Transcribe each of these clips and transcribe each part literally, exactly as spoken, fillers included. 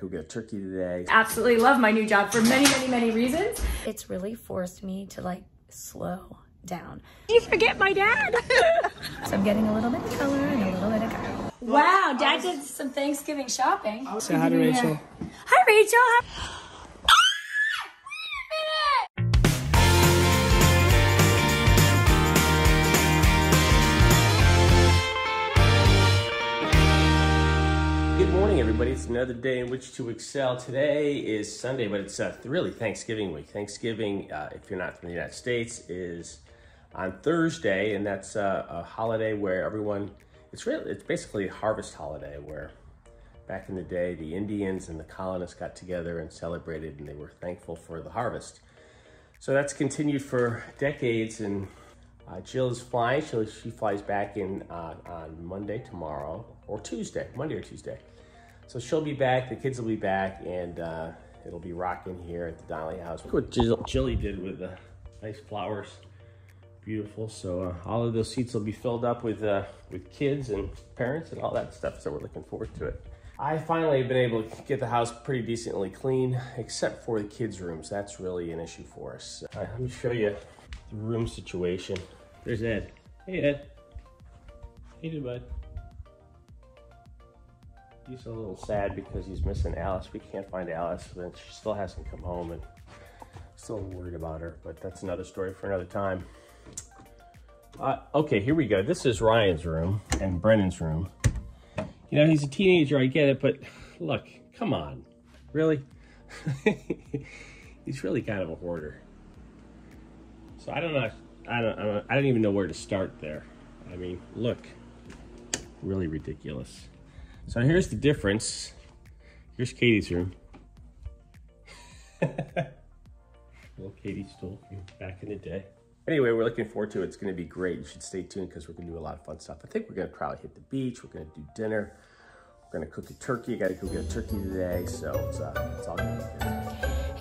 Go get a turkey today. Absolutely love my new job for many, many, many reasons. It's really forced me to like slow down. You forget my dad. So I'm getting a little bit of color and a little bit of color. Wow, Dad did some Thanksgiving shopping. Say hi to Rachel. Hi, Rachel. Hi everybody. It's another day in which to excel. Today is Sunday, but it's uh, really Thanksgiving week. Thanksgiving, uh, if you're not from the United States, is on Thursday, and that's uh, a holiday where everyone, it's really, it's basically a harvest holiday where back in the day, the Indians and the colonists got together and celebrated, and they were thankful for the harvest. So that's continued for decades, and uh, Jill is flying. So she flies back in uh, on Monday, tomorrow, or Tuesday, Monday or Tuesday. So she'll be back, the kids will be back, and uh, it'll be rocking here at the Donnellys house. Look what Jill, Jilly did with the nice flowers. Beautiful. So uh, all of those seats will be filled up with, uh, with kids and parents and all that stuff, so we're looking forward to it. I finally have been able to get the house pretty decently clean, except for the kids' rooms. That's really an issue for us. All right, let me show you the room situation. There's Ed. Hey, Ed. Hey, dude, bud. He's a little sad because he's missing Alice. We can't find Alice, and she still hasn't come home, and still worried about her, but that's another story for another time. Uh, okay, here we go. This is Ryan's room and Brennan's room. You know, he's a teenager, I get it, but look, come on. Really? He's really kind of a hoarder. So I don't know, I don't, I don't, I don't even know where to start there. I mean, look, really ridiculous. So here's the difference. Here's Katie's room. Little Katie stole from back in the day. Anyway, we're looking forward to it. It's gonna be great. You should stay tuned because we're gonna do a lot of fun stuff. I think we're gonna probably hit the beach. We're gonna do dinner. We're gonna cook a turkey. I gotta go get a turkey today. So it's, uh, it's all good.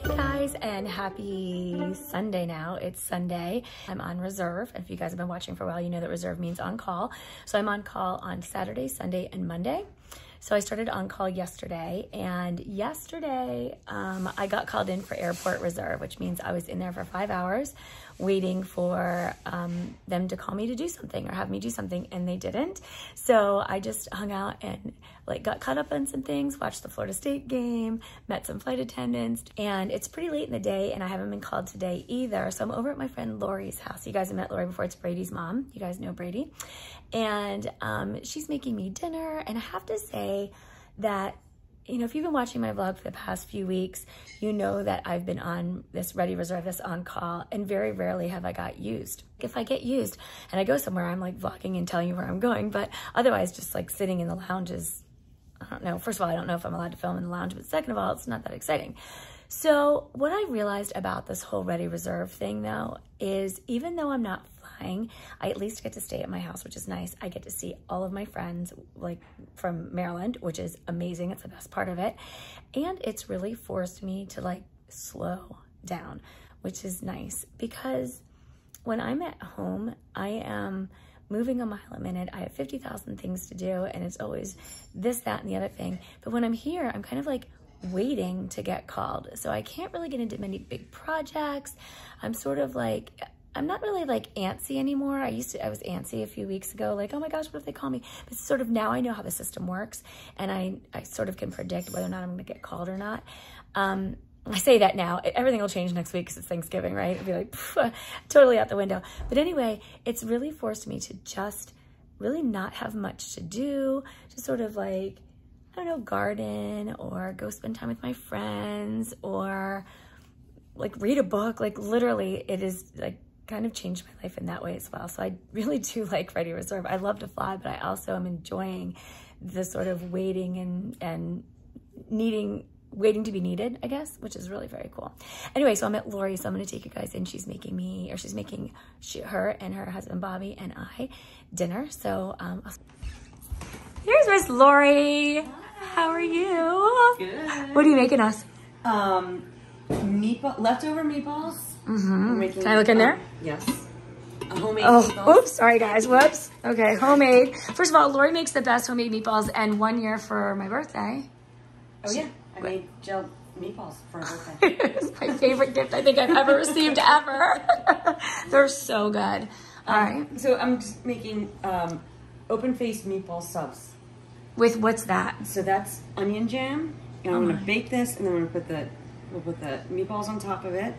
Hey guys, and happy Sunday now. It's Sunday. I'm on reserve. If you guys have been watching for a while, you know that reserve means on call. So I'm on call on Saturday, Sunday, and Monday. So I started on call yesterday, and yesterday um, I got called in for airport reserve, which means I was in there for five hours waiting for um, them to call me to do something or have me do something, and they didn't. So I just hung out and like got caught up on some things, watched the Florida State game, met some flight attendants, and it's pretty late in the day, and I haven't been called today either. So I'm over at my friend Lori's house. You guys have met Lori before. It's Brady's mom. You guys know Brady. And um, she's making me dinner, and I have to say, that, you know, if you've been watching my vlog for the past few weeks, you know that I've been on this Ready Reserve, this on call, and very rarely have I got used. If I get used and I go somewhere, I'm like vlogging and telling you where I'm going, but otherwise just like sitting in the lounge is, I don't know. First of all, I don't know if I'm allowed to film in the lounge, but second of all, it's not that exciting. So what I realized about this whole Ready Reserve thing though, is even though I'm not flying, I at least get to stay at my house, which is nice. I get to see all of my friends like from Maryland, which is amazing. It's the best part of it. And it's really forced me to like slow down, which is nice because when I'm at home, I am moving a mile a minute. I have fifty thousand things to do, and it's always this, that, and the other thing. But when I'm here, I'm kind of like waiting to get called. So I can't really get into many big projects. I'm sort of like, I'm not really like antsy anymore. I used to, I was antsy a few weeks ago, like, oh my gosh, what if they call me? But sort of now I know how the system works, and I, I sort of can predict whether or not I'm gonna get called or not. Um, I say that now, everything will change next week because it's Thanksgiving, right? It'll be like, phew, totally out the window. But anyway, it's really forced me to just really not have much to do, to sort of like, I don't know, garden or go spend time with my friends or like read a book. Like literally it is like kind of changed my life in that way as well. So I really do like Ready Reserve. I love to fly, but I also am enjoying the sort of waiting and, and needing, waiting to be needed, I guess, which is really very cool. Anyway, so I'm at Lori, so I'm gonna take you guys in. She's making me, or she's making she, her and her husband, Bobby, and I dinner. So um, here's Miss Lori. How are you? Good. What are you making us? Um, meatball, leftover meatballs. Mm-hmm. Making Can I look meatball. in there? Yes. A homemade oh, meatballs. Oops, sorry guys, whoops. Okay, homemade. First of all, Lori makes the best homemade meatballs, and one year for my birthday. Oh yeah. I but. made Jill meatballs for her birthday. It was my favorite gift I think I've ever received ever. They're so good. All um, right. So I'm just making um, open-faced meatball subs. With what's that? So that's onion jam. And I'm oh gonna my. bake this, and then we're gonna put the we'll put the meatballs on top of it.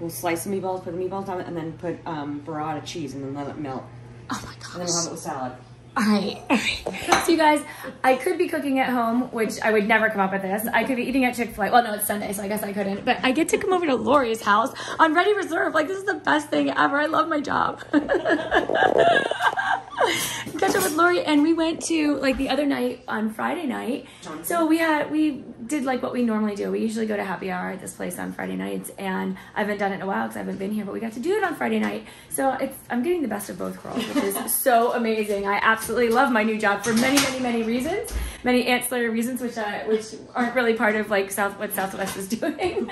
We'll slice the meatballs, put the meatballs on it, and then put um, burrata cheese, and then let it melt. Oh my gosh. And then we'll have it with salad. All right. All right. So you guys, I could be cooking at home, which I would never come up with this. I could be eating at Chick-fil-A. Well, no, it's Sunday, so I guess I couldn't. But I get to come over to Lori's house on Ready Reserve. Like, this is the best thing ever. I love my job. Catch up with Lori, and we went to, like, the other night on Friday night. So we had, we did, like, what we normally do. We usually go to happy hour at this place on Friday nights, and I haven't done it in a while because I haven't been here, but we got to do it on Friday night. So it's, I'm getting the best of both worlds, which is so amazing. I absolutely Absolutely love my new job for many, many, many reasons, many ancillary reasons, which uh, which aren't really part of like South what Southwest is doing.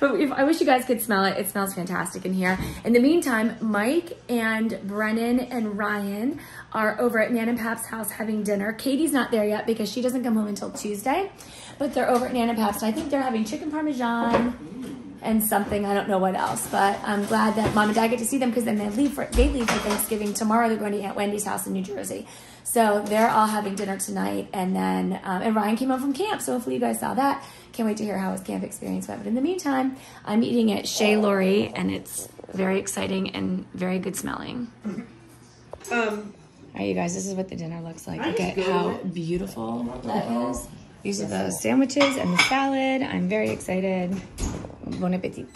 But if, I wish you guys could smell it. It smells fantastic in here. In the meantime, Mike and Brennan and Ryan are over at Nan and Pap's house having dinner. Katie's not there yet because she doesn't come home until Tuesday, but they're over at Nan and Pap's. And I think they're having chicken parmesan and something, I don't know what else, but I'm glad that Mom and Dad get to see them because then they leave for they leave for Thanksgiving. Tomorrow they're going to Aunt Wendy's house in New Jersey. So they're all having dinner tonight, and then um, and Ryan came home from camp, so hopefully you guys saw that. Can't wait to hear how his camp experience went. But in the meantime, I'm eating at Chez Laurie, and it's very exciting and very good smelling. Um, all right, you guys, this is what the dinner looks like. Look at how beautiful that is. These are the sandwiches and the salad. I'm very excited. Bon appetit.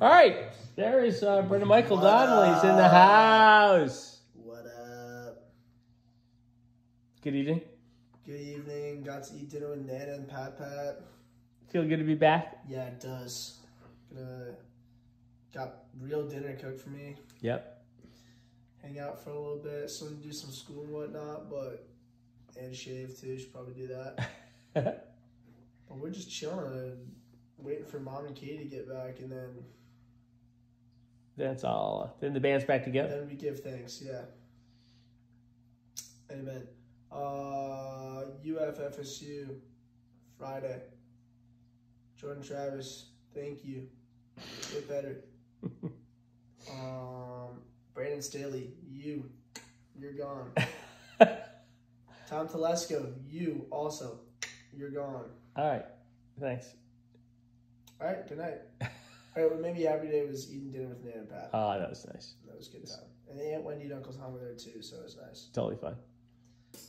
All right, there is uh, Brennan Michael Donnellys in the house. What up? Good evening. Good evening. Got to eat dinner with Nana and Pat Pat. Feel good to be back? Yeah, it does. Gonna, got real dinner cooked for me. Yep. Hang out for a little bit. So do some school and whatnot, but. And shave too, should probably do that. But we're just chilling, waiting for Mom and Katie to get back, and then that's all. Then the band's back together. Then we give thanks, yeah. Amen. Uh, U F F S U Friday. Jordan Travis, thank you. Get better. um, Brandon Staley, you, you're gone. Tom Telesco, you also. You're gone. All right. Thanks. All right. Good night. All right. Well, maybe every day was eating dinner with Nan and Pat. Oh, that was nice. That was a good time. And Aunt Wendy and Uncle Tom were there, too, so it was nice. Totally fine.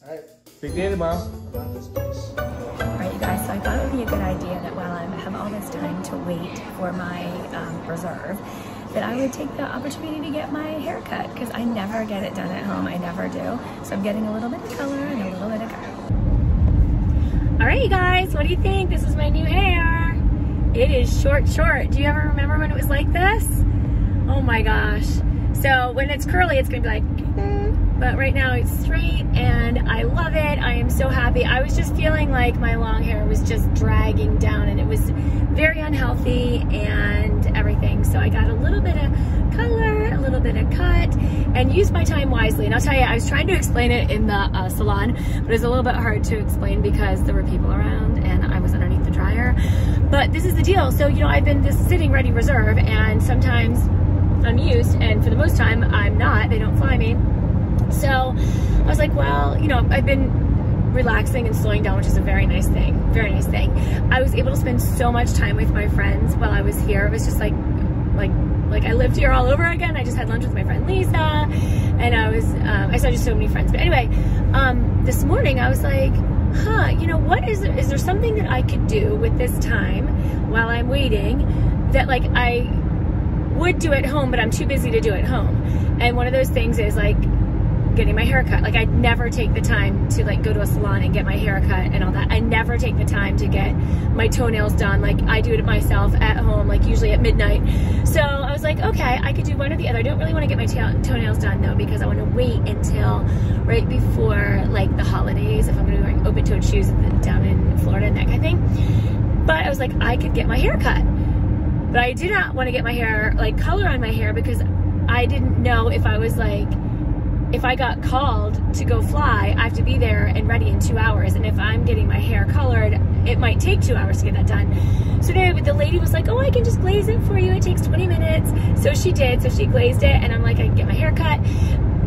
All right. Big day tomorrow. All right, you guys. So I thought it would be a good idea that while I have all this time to wait for my um, reserve, that I would take the opportunity to get my hair cut because I never get it done at home. I never do. So I'm getting a little bit of color and a little bit of curl. All right, you guys, what do you think? This is my new hair. It is short, short. Do you ever remember when it was like this? Oh my gosh. So when it's curly, it's gonna be like, mm. But right now it's straight and I love it. I am so happy. I was just feeling like my long hair was just dragging down and it was very unhealthy and everything. So I got a little bit of color, a little bit of cut, and used my time wisely. And I'll tell you, I was trying to explain it in the uh, salon, but it was a little bit hard to explain because there were people around and I was underneath the dryer. But this is the deal. So, you know, I've been just sitting Ready Reserve, and sometimes I'm used, and for the most time, I'm not. They don't fly me. So I was like, well, you know, I've been relaxing and slowing down, which is a very nice thing, very nice thing. I was able to spend so much time with my friends while I was here. It was just like, like, like I lived here all over again. I just had lunch with my friend Lisa, and I was, um, I saw just so many friends. But anyway, um, this morning I was like, huh, you know, what is, is there something that I could do with this time while I'm waiting that like I would do at home, but I'm too busy to do at home? And one of those things is like, getting my hair cut. Like I'd never take the time to like go to a salon and get my hair cut and all that. I never take the time to get my toenails done. Like I do it myself at home, like usually at midnight. So I was like, okay, I could do one or the other. I don't really want to get my toenails done though because I want to wait until right before like the holidays if I'm going to be wearing open-toed shoes down in Florida and that kind of thing. But I was like, I could get my hair cut. But I do not want to get my hair, like color on my hair because I didn't know if I was like if I got called to go fly, I have to be there and ready in two hours. And if I'm getting my hair colored, it might take two hours to get that done. So anyway, but the lady was like, oh, I can just glaze it for you. It takes twenty minutes. So she did. So she glazed it. And I'm like, I can get my hair cut.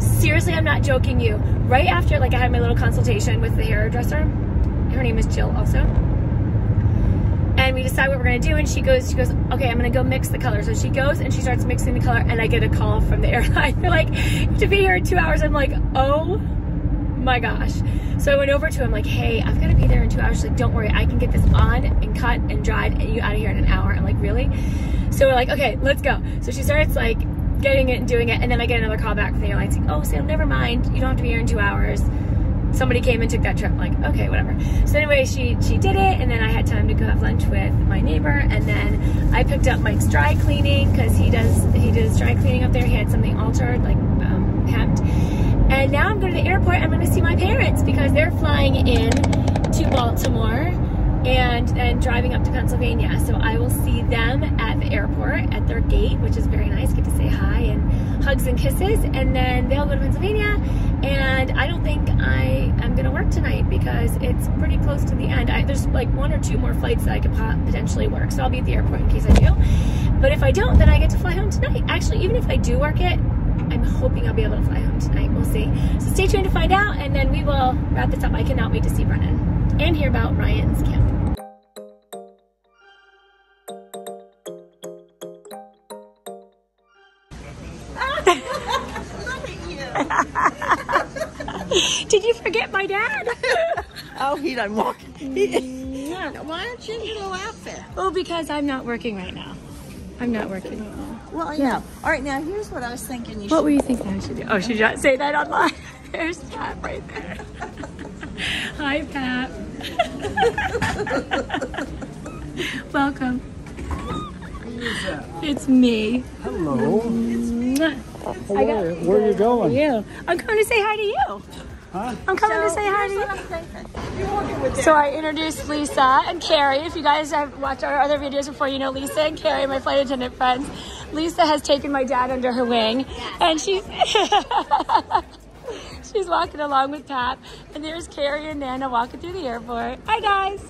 Seriously, I'm not joking you. Right after, like, I had my little consultation with the hairdresser. Her name is Jill also. And we decide what we're going to do. And she goes, she goes, okay, I'm going to go mix the color. So she goes and she starts mixing the color. And I get a call from the airline. They're like, to be here in two hours. I'm like, oh my gosh. So I went over to him like, hey, I've got to be there in two hours. She's like, don't worry. I can get this on and cut and dried and you out of here in an hour. I'm like, really? So we're like, okay, let's go. So she starts like getting it and doing it. And then I get another call back from the airline saying, oh, Sam, never mind. You don't have to be here in two hours. Somebody came and took that trip. I'm like, okay, whatever. So anyway, she she did it, and then I had time to go have lunch with my neighbor, and then I picked up Mike's dry cleaning because he does he does dry cleaning up there. He had something altered, like um, hemmed. And now I'm going to the airport. I'm going to see my parents because they're flying in to Baltimore and then driving up to Pennsylvania. So I will see them at the airport at their gate, which is very nice. Get to say hi and hugs and kisses, and then they'll go to Pennsylvania. And I don't think I am gonna work tonight because it's pretty close to the end. I, there's like one or two more flights that I could potentially work, so I'll be at the airport in case I do. But if I don't, then I get to fly home tonight. Actually, even if I do work it, I'm hoping I'll be able to fly home tonight. We'll see. So stay tuned to find out, and then we will wrap this up. I cannot wait to see Brennan and hear about Ryan's camp. Did you forget my dad? Oh, he done walking. He, yeah. Why aren't you in your little outfit? Oh, because I'm not working right now. I'm not working. Well, yeah. All right, now here's what I was thinking. You what should were you thinking I should do? Oh, should you say that online? There's Pat right there. Hi, Pat. Welcome. Who is that? It's me. Hello. It's me. I got, where are you going? You. I'm coming to say hi to you. Huh? I'm coming so, to say hi to you. So I introduced Lisa and Carrie. If you guys have watched our other videos before, you know Lisa and Carrie, my flight attendant friends. Lisa has taken my dad under her wing, yes, and she's she's walking along with Pat. And there's Carrie and Nana walking through the airport. Hi guys.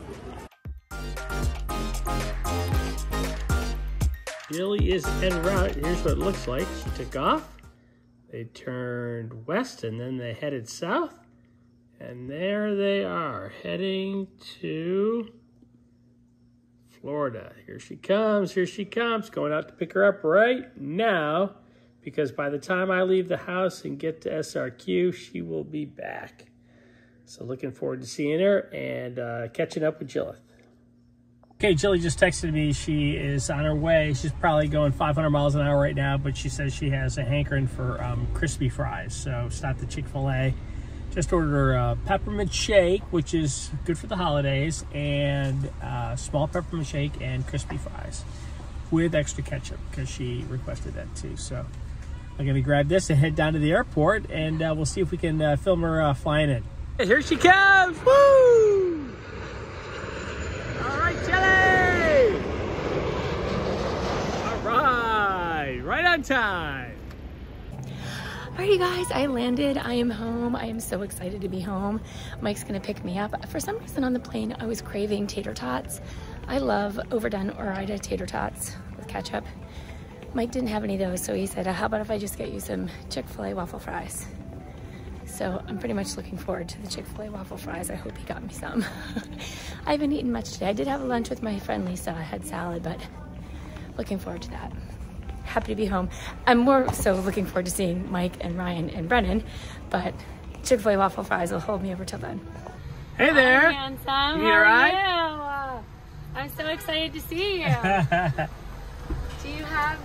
Billy is en route. Here's what it looks like. She took off. They turned west and then they headed south. And there they are, heading to Florida. Here she comes, here she comes. Going out to pick her up right now because by the time I leave the house and get to S R Q, she will be back. So looking forward to seeing her and uh, catching up with Jill. Okay, Jilly just texted me. She is on her way. She's probably going five hundred miles an hour right now, but she says she has a hankering for um, crispy fries. So stopped at Chick-fil-A. Just ordered her a peppermint shake, which is good for the holidays, and a small peppermint shake and crispy fries with extra ketchup because she requested that too. So I'm going to grab this and head down to the airport, and uh, we'll see if we can uh, film her uh, flying in. Here she comes. Woo! Jelly! All right, right on time. All right, you guys, I landed. I am home. I am so excited to be home. Mike's gonna pick me up. For some reason on the plane, I was craving tater tots. I love overdone Orida tater tots with ketchup. Mike didn't have any of those, so he said, how about if I just get you some Chick-fil-A waffle fries? So I'm pretty much looking forward to the Chick-fil-A waffle fries. I hope he got me some. I haven't eaten much today. I did have a lunch with my friend Lisa. I had salad, but looking forward to that. Happy to be home. I'm more so looking forward to seeing Mike and Ryan and Brennan, but Chick-fil-A waffle fries will hold me over till then. Hey there. Hi, handsome. How are you? Right? I'm so excited to see you. Do you have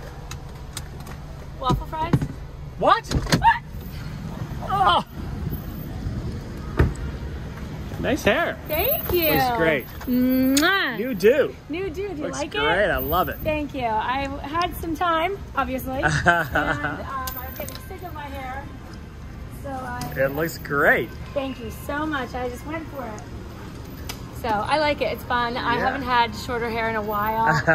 waffle fries? What? What? Oh. Nice hair. Thank you. Looks great. Mwah. New do. New do. Do you like it? Looks great. I love it. Thank you. I had some time, obviously. And um, I was getting sick of my hair. So I. It looks great. Thank you so much. I just went for it. So I like it. It's fun. Yeah. I haven't had shorter hair in a while. And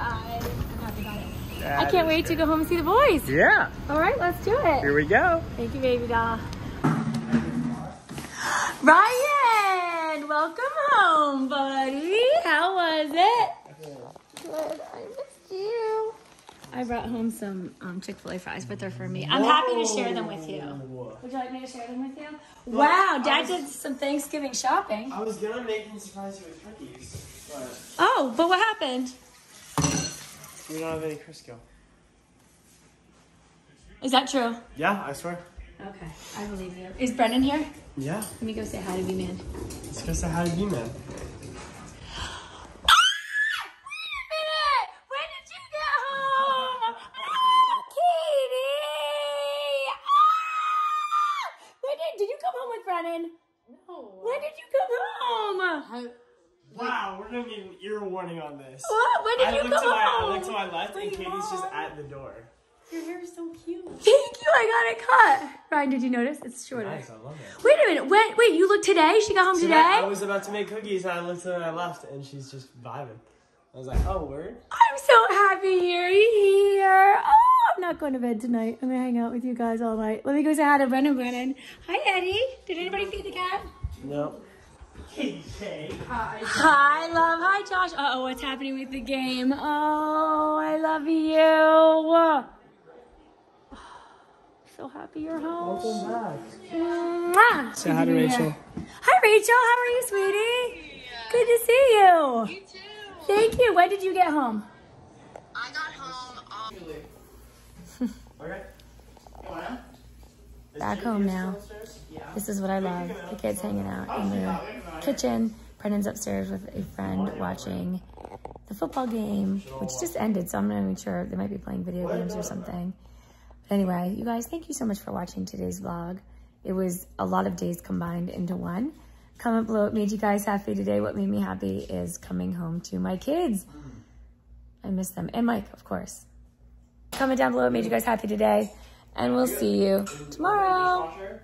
I, I'm happy about it. That I can't wait good. to go home and see the boys. Yeah. All right, let's do it. Here we go. Thank you, baby doll. Ryan, welcome home, buddy. How was it? Good. I missed you. I brought home some um, Chick-fil-A fries, but they're for me. I'm Whoa. happy to share them with you. Would you like me to share them with you? Well, wow, Dad was, did some Thanksgiving shopping. I was gonna make them surprise you with cookies, but... Oh, but what happened? We don't have any Crisco. Is that true? Yeah, I swear. Okay, I believe you. Is Brennan here? Yeah. Let me go say hi to B-Man. Let's go say hi to B-Man. Brennan, no. When did you come home? I, wow, we're gonna be an ear warning on this. What? When did I you come my, home? I looked to my left, Wait, and Katie's Mom. just at the door. Your hair is so cute. Thank you. I got it cut. Ryan, did you notice? It's shorter. Nice, I love it. Wait a minute. Wait, wait. You looked today? She got home so today? I was about to make cookies, and I looked to my left, and she's just vibing. I was like, oh, word. I'm so happy you're here. Oh. I'm not going to bed tonight. I'm gonna hang out with you guys all night. Let me go say hi to Brennan Brennan. Hi, Eddie. Did anybody feed the cat? No. Hey, hey. Hi. Hi, love. Hi, Josh. Uh oh, what's happening with the game? Oh, I love you. Oh, so happy you're home. Welcome back. Mwah. Say hi to Rachel. Hi, Rachel. How are you, sweetie? Yeah. Good to see you. You too. Thank you. When did you get home? I got home. Um... Okay. Back home now. Yeah. This is what I love. The kids hanging out in the kitchen. Brennan's upstairs with a friend watching the football game, which just ended, so I'm not even sure. They might be playing video games or something. But anyway, you guys, thank you so much for watching today's vlog. It was a lot of days combined into one. Comment below what made you guys happy today. What made me happy is coming home to my kids. I miss them. And Mike, of course. Comment down below what made you guys happy today, and we'll see you tomorrow.